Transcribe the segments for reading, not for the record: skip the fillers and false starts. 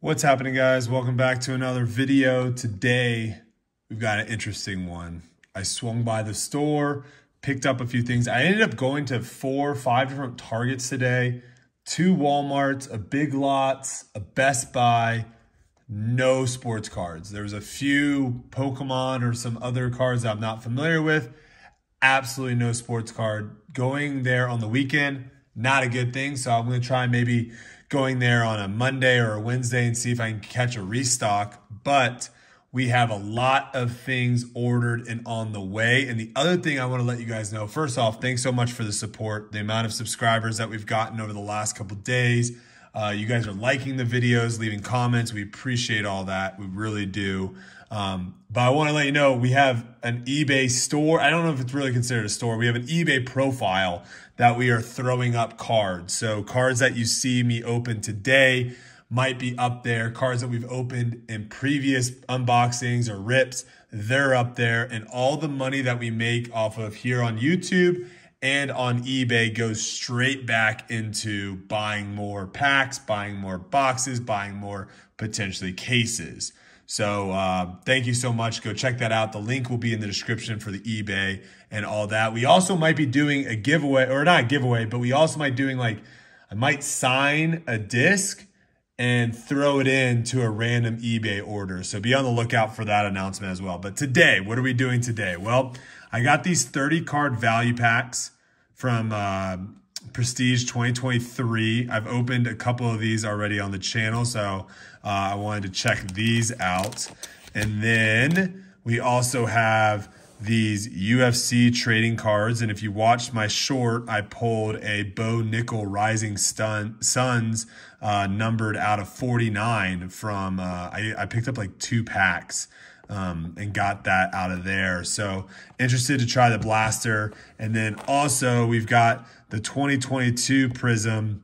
What's happening, guys? Welcome back to another video. Today, we've got an interesting one. I swung by the store, picked up a few things. I ended up going to 4 or 5 different Targets today, 2 Walmarts, a Big Lots, a Best Buy, no sports cards. There was a few Pokemon or some other cards that I'm not familiar with. Absolutely no sports card. Going there on the weekend, not a good thing, so I'm going to try maybe going there on a Monday or a Wednesday and see if I can catch a restock. But we have a lot of things ordered and on the way. And the other thing I want to let you guys know, first off, thanks so much for the support, the amount of subscribers that we've gotten over the last couple of days. You guys are liking the videos, leaving comments. We appreciate all that. We really do. But I want to let you know, we have an eBay store. I don't know if it's really considered a store. We have an eBay profile that we are throwing up cards. So cards that you see me open today might be up there. Cards that we've opened in previous unboxings or rips, they're up there. And all the money that we make off of here on YouTube and on eBay goes straight back into buying more packs, buying more boxes, buying more potentially cases. So thank you so much. Go check that out. The link will be in the description for the eBay and all that. We also might be doing a giveaway, or not a giveaway, but we also might doing like, I might sign a disc and throw it into a random eBay order. So be on the lookout for that announcement as well. But today, what are we doing today? Well, I got these 30 card value packs from Prestige 2023. I've opened a couple of these already on the channel, so I wanted to check these out. And then we also have these UFC trading cards. And if you watched my short, I pulled a Bo Nickel Rising Suns numbered out of 49 from, I picked up like 2 packs and got that out of there. So interested to try the Blaster. And then also we've got the 2022 Prizm.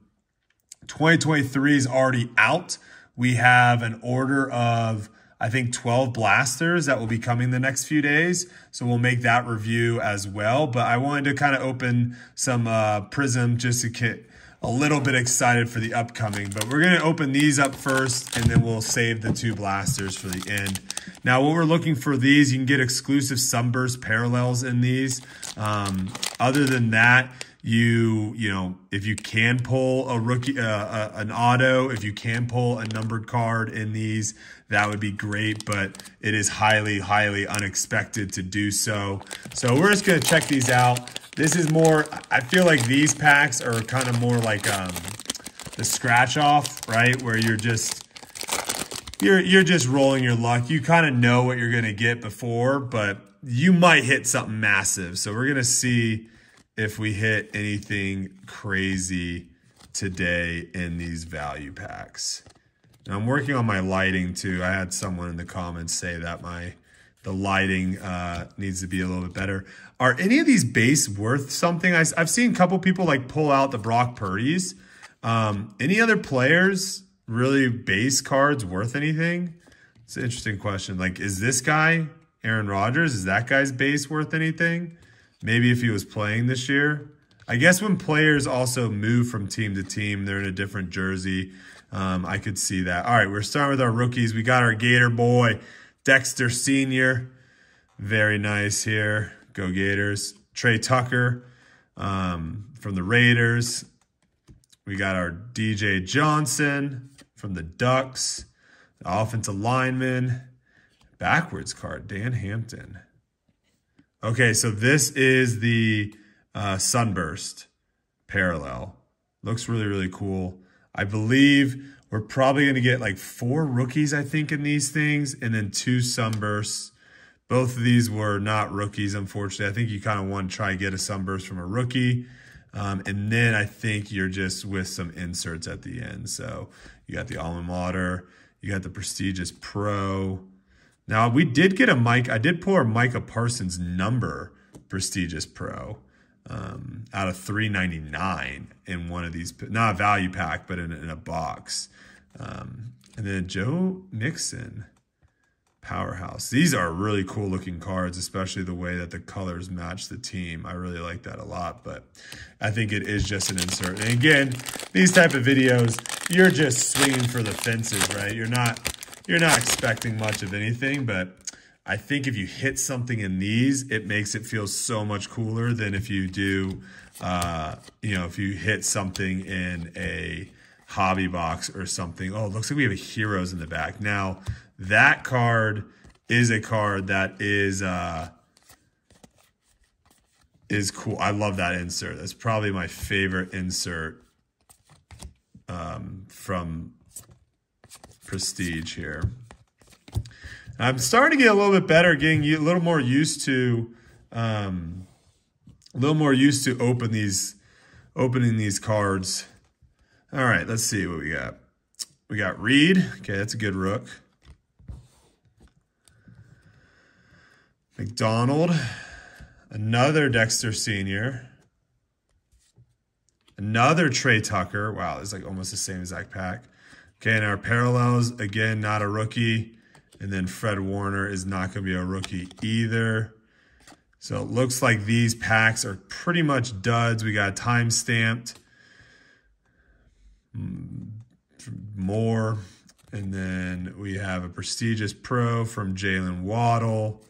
2023 is already out. We have an order of, I think, 12 Blasters that will be coming the next few days. So we'll make that review as well. But I wanted to kind of open some Prizm just to get a little bit excited for the upcoming. But we're going to open these up first, and then we'll save the 2 Blasters for the end. Now, what we're looking for these, you can get exclusive Sunburst parallels in these. Other than that, you know, if you can pull a rookie, an auto, if you can pull a numbered card in these, that would be great, but it is highly, highly unexpected to do so. So we're just going to check these out. This is more, I feel like these packs are kind of more like the scratch off, right? Where you're just rolling your luck. You kind of know what you're going to get before, but you might hit something massive. So we're going to see if we hit anything crazy today in these value packs. Now, I'm working on my lighting too. I had someone in the comments say that the lighting needs to be a little bit better. Are any of these base worth something? I've seen a couple people like pull out the Brock Purdy's. Any other players really base cards worth anything? It's an interesting question. Like, is this guy, Aaron Rodgers, is that guy's base worth anything? Maybe if he was playing this year. I guess when players also move from team to team, they're in a different jersey. I could see that. All right, we're starting with our rookies. We got our Gator boy, Dexter Sr. Very nice here. Go Gators. Trey Tucker from the Raiders. We got our DJ Johnson from the Ducks. The offensive lineman. Backwards card, Dan Hampton. Okay, so this is the Sunburst parallel. Looks really, really cool. I believe we're probably going to get like 4 rookies, I think, in these things, and then 2 Sunbursts. Both of these were not rookies, unfortunately. I think you kind of want to try and get a Sunburst from a rookie. And then I think you're just with some inserts at the end. So you got the alma mater. You got the prestigious pro. Now, we did get a I did pull a Micah Parsons number prestigious pro out of 399 in one of these, not a value pack, but in a box. And then Joe Mixon, powerhouse. These are really cool looking cards, especially the way that the colors match the team. I really like that a lot, but I think it is just an insert. And again, these type of videos, you're just swinging for the fences, right? You're not expecting much of anything, but I think if you hit something in these, it makes it feel so much cooler than if you do, you know, if you hit something in a hobby box or something. Oh, it looks like we have a Heroes in the back. Now, that card is a card that is cool. I love that insert. That's probably my favorite insert from Prestige here. I'm starting to get a little bit better, getting a little more used to opening these cards. All right, let's see what we got. We got Reed. Okay, that's a good rook. McDonald. Another Dexter Sr. Another Trey Tucker. Wow, it's like almost the same exact pack. Okay, and our parallels, again, not a rookie. And then Fred Warner is not going to be a rookie either. So it looks like these packs are pretty much duds. We got time stamped. More, and then we have a prestigious pro from Jalen Waddle,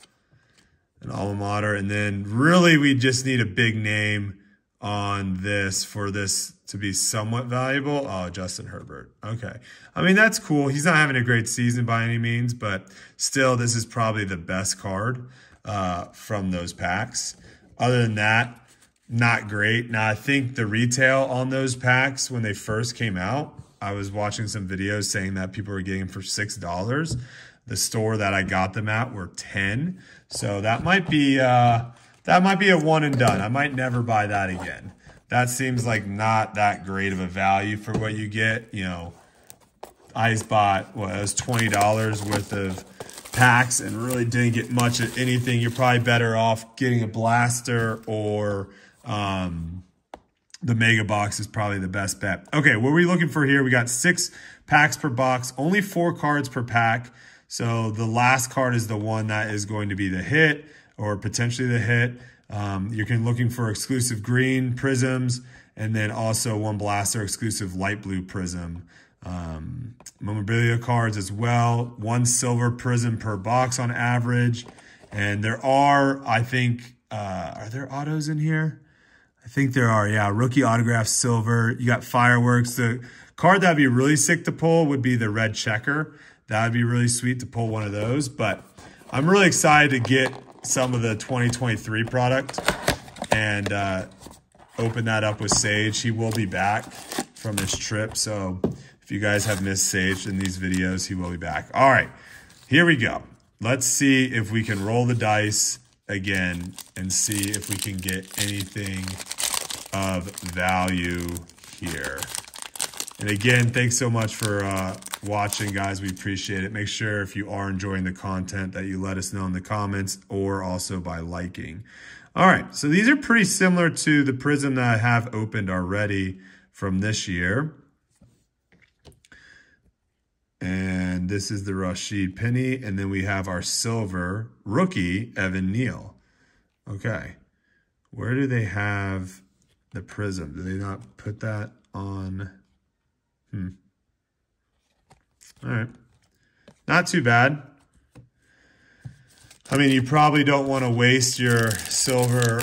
an alma mater, and then really we just need a big name on this for this to be somewhat valuable. Oh, Justin Herbert. Okay, I mean, that's cool. He's not having a great season by any means, but still, this is probably the best card from those packs. Other than that, not great. Now, I think the retail on those packs when they first came out, I was watching some videos saying that people were getting them for $6. The store that I got them at were 10. So that might be a one and done. I might never buy that again. That seems like not that great of a value for what you get. You know, I just bought what it was $20 worth of packs and really didn't get much of anything. You're probably better off getting a blaster or the mega box is probably the best bet. Okay, what are we looking for here? We got 6 packs per box, only 4 cards per pack. So the last card is the one that is going to be the hit or potentially the hit. You're looking for exclusive green prisms and then also one blaster exclusive light blue prism. Memorabilia cards as well, 1 silver prism per box on average. And there are, I think, are there autos in here? I think there are, yeah. Rookie autograph, silver. You got fireworks. The card that would be really sick to pull would be the red checker. That would be really sweet to pull one of those. But I'm really excited to get some of the 2023 product and open that up with Sage. He will be back from his trip. So if you guys have missed Sage in these videos, he will be back. All right, here we go. Let's see if we can roll the dice again and see if we can get anything of value here. And again, thanks so much for watching, guys. We appreciate it. Make sure if you are enjoying the content that you let us know in the comments or also by liking. All right, so these are pretty similar to the Prizm that I have opened already from this year. And this is the Rashid Penny. And then we have our silver rookie, Evan Neal. Okay. Where do they have the Prizm? Do they not put that on? All right. Not too bad. I mean, you probably don't want to waste your silver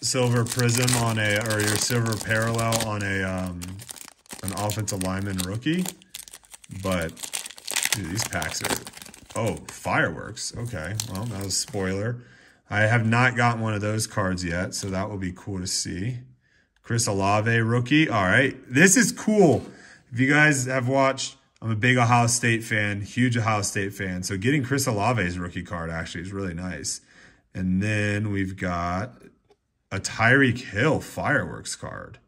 Prizm on or your silver parallel on an offensive lineman rookie. But dude, these packs are, oh, fireworks. Okay, well, that was a spoiler. I have not gotten one of those cards yet, so that will be cool to see. Chris Olave, rookie. All right, this is cool. If you guys have watched, I'm a big Ohio State fan, huge Ohio State fan. So getting Chris Olave's rookie card actually is really nice. And then we've got a Tyreek Hill fireworks card.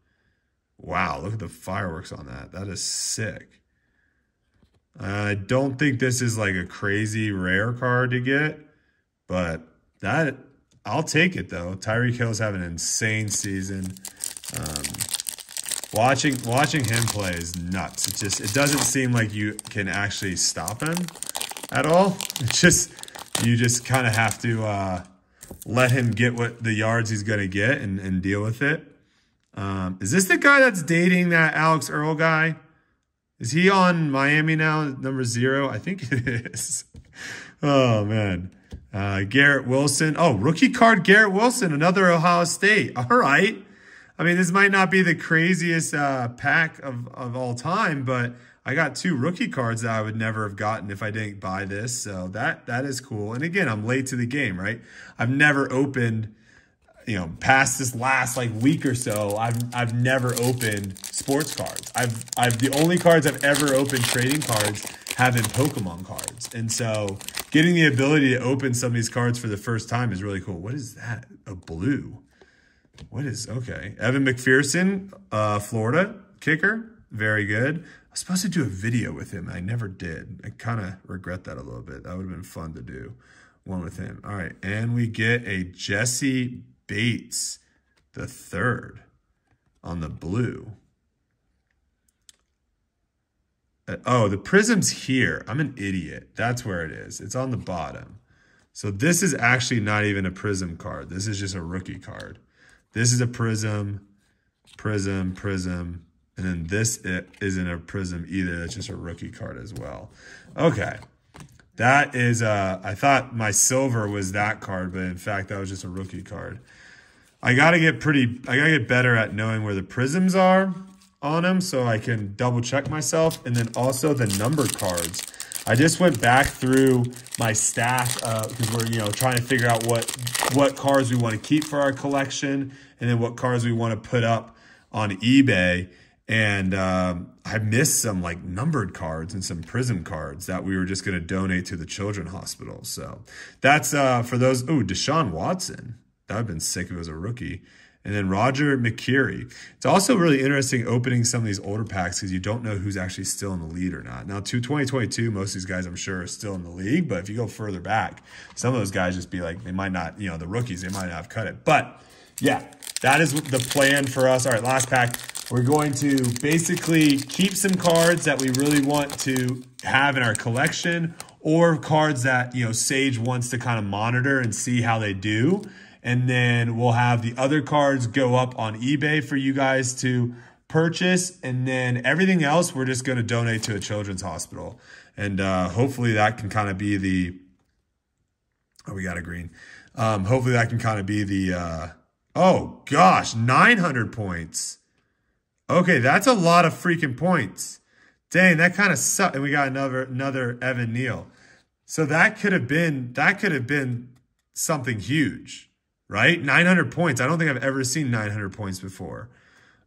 Wow, look at the fireworks on that. That is sick. I don't think this is like a crazy rare card to get, but that I'll take it though. Tyreek Hill's having an insane season. Watching him play is nuts. It doesn't seem like you can actually stop him at all. It's just you just kind of have to let him get what the yards he's gonna get and deal with it. Is this the guy that's dating that Alex Earl guy? Is he on Miami now, number 0? I think it is. Oh, man. Garrett Wilson. Oh, rookie card Garrett Wilson, another Ohio State. All right. I mean, this might not be the craziest pack of all time, but I got 2 rookie cards that I would never have gotten if I didn't buy this. So that is cool. And again, I'm late to the game, right? I've never opened, past this last week or so, I've never opened sports cards. I've the only cards I've ever opened trading cards have been Pokemon cards. And so getting the ability to open some of these cards for the first time is really cool. What is that? A blue. What is, okay. Evan McPherson, Florida kicker. Very good. I was supposed to do a video with him. I never did. I kind of regret that a little bit. That would have been fun to do one with him. All right. And we get a Jesse Bates III on the blue. Oh, the Prizm's here. I'm an idiot. That's where it is. It's on the bottom. So this is actually not even a Prizm card. This is just a rookie card. This is a Prizm, Prizm, Prizm. And then this isn't a Prizm either. It's just a rookie card as well. Okay. That is, I thought my silver was that card, but in fact, that was just a rookie card. I gotta get better at knowing where the Prizms are on them so I can double check myself. And then also the number cards. I just went back through my stack because we're trying to figure out what cards we want to keep for our collection and then what cards we want to put up on eBay. And I missed some numbered cards and some Prizm cards that we were just going to donate to the children's hospital. So that's for those. Oh, Deshaun Watson. That would have been sick if it was a rookie. And then Roger McCurry. It's also really interesting opening some of these older packs because you don't know who's actually still in the lead or not. Now, to 2022, most of these guys, I'm sure, are still in the league. But if you go further back, some of those guys just be like, they might not, the rookies, they might not have cut it. But, yeah, that is the plan for us. All right, last pack. We're going to basically keep some cards that we really want to have in our collection or cards that, Sage wants to kind of monitor and see how they do. And then we'll have the other cards go up on eBay for you guys to purchase. And then everything else, we're just going to donate to a children's hospital. And hopefully that can kind of be the... Oh, we got a green. Hopefully that can kind of be the... oh, gosh, 900 points. Okay, that's a lot of freaking points. Dang, that kind of sucked. And we got another Evan Neal. So that could have been something huge. Right? 900 points. I don't think I've ever seen 900 points before.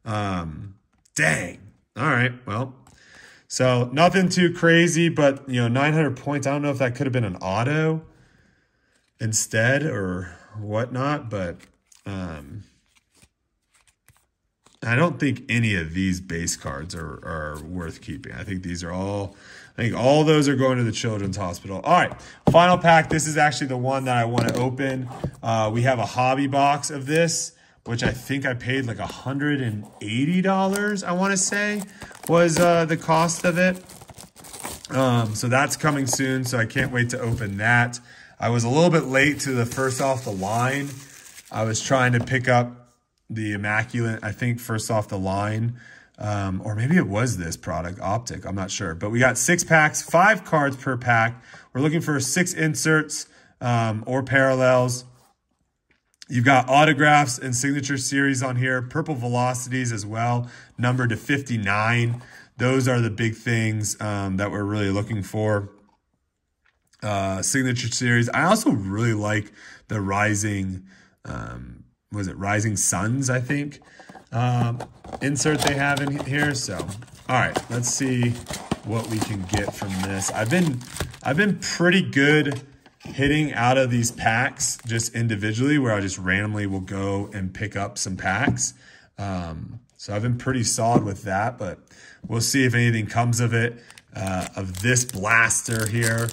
Dang. All right. Well, so nothing too crazy, but 900 points. I don't know if that could have been an auto instead or whatnot, but I don't think any of these base cards are worth keeping. I think these are all... I think all those are going to the children's hospital. All right, final pack. This is actually the one that I want to open. We have a hobby box of this, which I think I paid like $180, I want to say, was the cost of it. So that's coming soon, so I can't wait to open that. I was a little bit late to the first off the line. I was trying to pick up the Immaculate, I think, first off the line. Or maybe it was this product, Optic. I'm not sure. But we got 6 packs, 5 cards per pack. We're looking for 6 inserts or parallels. You've got autographs and signature series on here. Purple velocities as well, numbered to 59. Those are the big things that we're really looking for. Signature series. I also really like the Rising, was it Rising Suns, I think? Insert they have in here. So, all right, let's see what we can get from this. I've been pretty good hitting out of these packs just individually, where I just randomly will go and pick up some packs. So I've been pretty solid with that, but we'll see if anything comes of it, of this blaster here.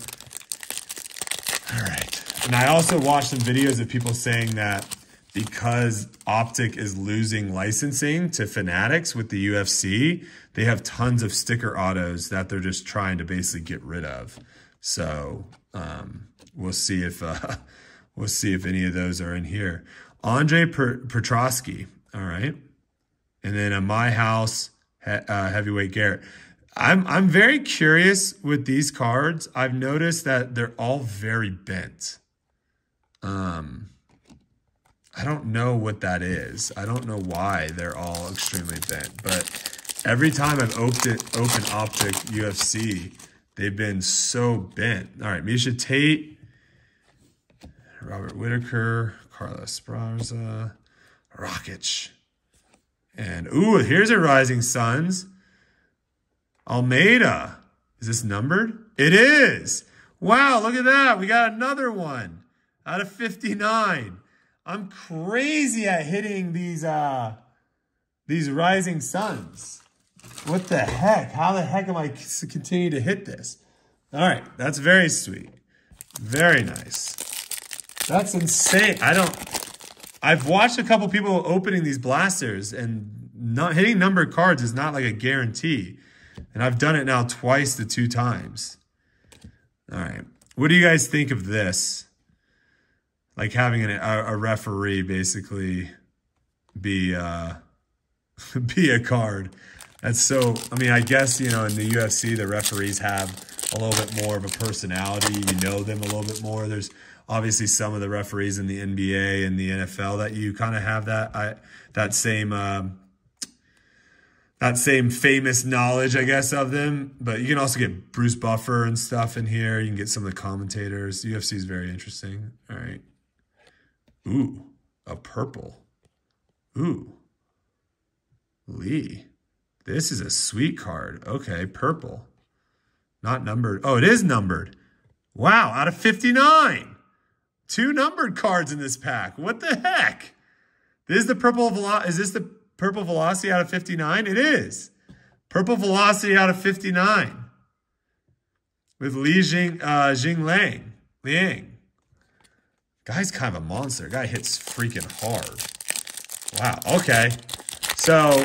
All right. And I also watched some videos of people saying that because Optic is losing licensing to Fanatics with the UFC, they have tons of sticker autos that they're just trying to basically get rid of. So we'll see if any of those are in here. Andre Petrosky, all right, and then a My House heavyweight Garrett. I'm very curious with these cards. I've noticed that they're all very bent. I don't know what that is. I don't know why they're all extremely bent, but every time I've opened Optic UFC, they've been so bent. All right, Misha Tate, Robert Whitaker, Carlos Esparza, Rakic. And, ooh, here's a Rising Suns. Almeida. Is this numbered? It is. Wow, look at that. We got another one out of 59. I'm crazy at hitting these Rising Suns. What the heck? How the heck am I continue to hit this? All right, that's very sweet. Very nice. That's insane. I've watched a couple people opening these blasters, and not hitting numbered cards is not like a guarantee. And I've done it now twice to 2 times. All right. What do you guys think of this? Like having a referee basically be a card. That's so, I mean, I guess, you know, in the UFC, the referees have a little bit more of a personality. You know them a little bit more. There's obviously some of the referees in the NBA and the NFL that you kind of have that same famous knowledge, I guess, of them. But you can also get Bruce Buffer and stuff in here. You can get some of the commentators. UFC is very interesting. All right. Ooh, a purple. Ooh, Lee. This is a sweet card. Okay, purple. Not numbered. Oh, it is numbered. Wow, out of 59. 2 numbered cards in this pack. What the heck? This is the purple. Is this the purple velocity out of 59? It is. Purple velocity out of 59. With Li Liang. Guy's kind of a monster. Guy hits freaking hard. Wow. Okay. So,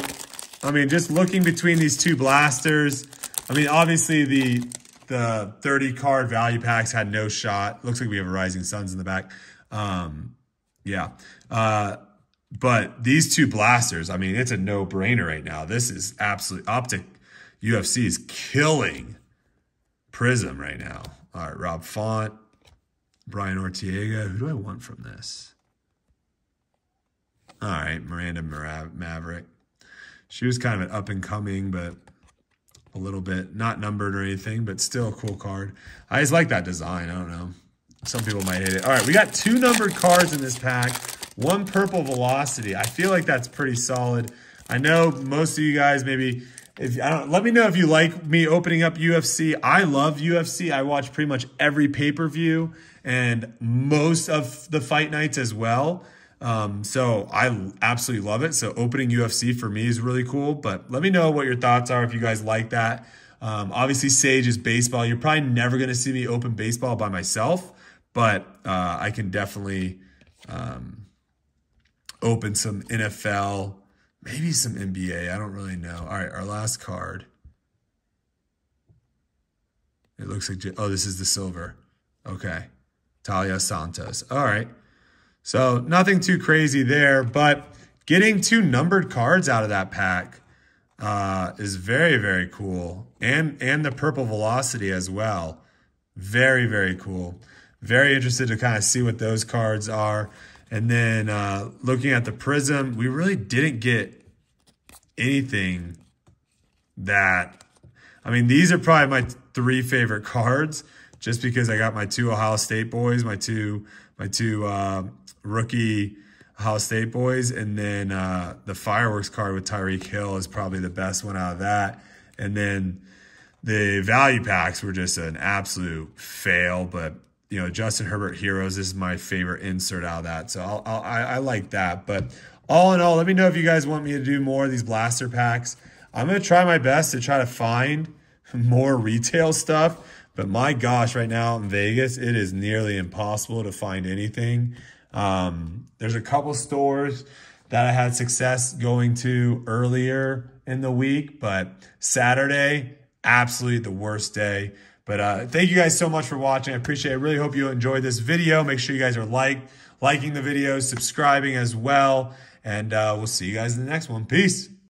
I mean, just looking between these 2 blasters, I mean, obviously the 30 card value packs had no shot. Looks like we have a Rising Suns in the back. Yeah. But these 2 blasters, I mean, it's a no-brainer right now. This is absolute. Optic UFC is killing Prizm right now. All right, Rob Font. Brian Ortega. Who do I want from this? All right, Miranda Maverick. She was kind of an up-and-coming, but a little bit not numbered or anything, but still a cool card. I just like that design. I don't know. Some people might hate it. All right, we got 2 numbered cards in this pack. 1 purple velocity. I feel like that's pretty solid. I know most of you guys maybe... let me know if you like me opening up UFC. I love UFC. I watch pretty much every pay-per-view and most of the fight nights as well. So I absolutely love it. So opening UFC for me is really cool. But let me know what your thoughts are if you guys like that. Obviously, Sage is baseball. You're probably never going to see me open baseball by myself. But I can definitely open some NFL. Maybe some NBA. I don't really know. All right, our last card. It looks like... Oh, this is the silver. Okay. Talia Santos. All right. So nothing too crazy there, but getting 2 numbered cards out of that pack is very, very cool. And the purple velocity as well. Very, very cool. Very interested to kind of see what those cards are. And then looking at the Prizm, we really didn't get anything that, I mean, these are probably my 3 favorite cards just because I got my 2 Ohio State boys, my two rookie Ohio State boys. And then the fireworks card with Tyreek Hill is probably the best one out of that. And then the value packs were just an absolute fail, but you know, Justin Herbert Heroes, this is my favorite insert out of that. So I like that. But all in all, let me know if you guys want me to do more of these blaster packs. I'm going to try my best to try to find more retail stuff. But my gosh, right now in Vegas, it is nearly impossible to find anything. There's a couple stores that I had success going to earlier in the week. But Saturday, absolutely the worst day. But thank you guys so much for watching. I appreciate it. I really hope you enjoyed this video. Make sure you guys are liking the video, subscribing as well. And we'll see you guys in the next one. Peace.